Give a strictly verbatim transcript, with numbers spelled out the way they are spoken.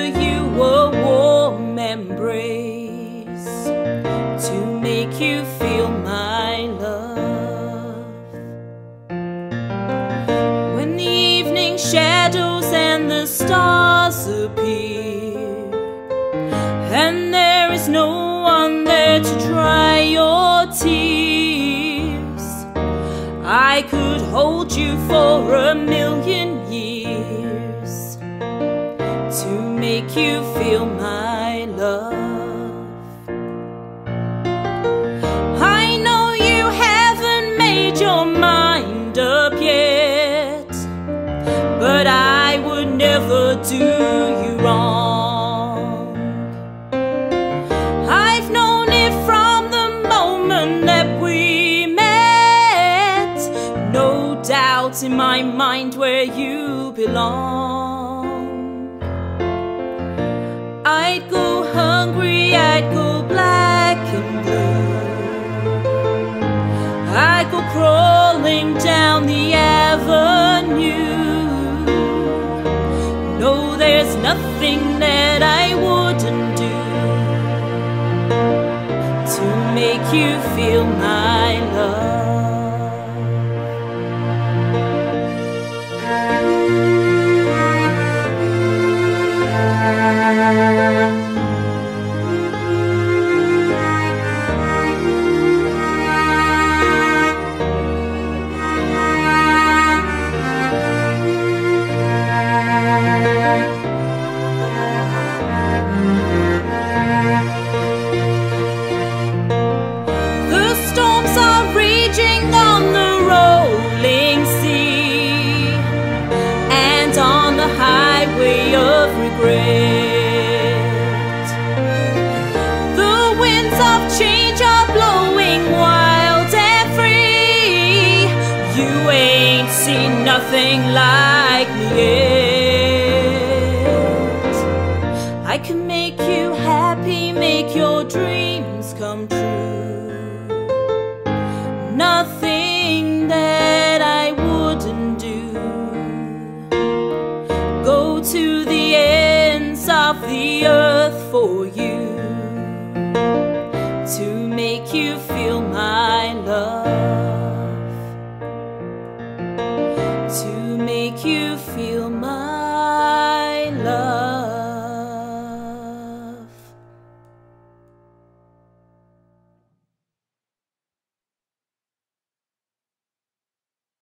you a warm embrace to make you feel my love. When the evening shadows and the stars appear, and there is no one there to dry your tears, I could hold you for a million years to make you feel my love. I know you haven't made your mind up yet, but I would never do you wrong. I've known it from the moment that we met, no doubt in my mind where you belong. I'd go hungry, I'd go black and blue, I'd go crawling down the avenue. No, there's nothing that I wouldn't do to make you feel my love. Highway of regret, the winds of change are blowing wild and free. You ain't seen nothing like me yet. I can make you happy, make your dreams come true. Nothing that I wouldn't do. Go to the ends of the earth for you to make you feel my love, to make you feel my love.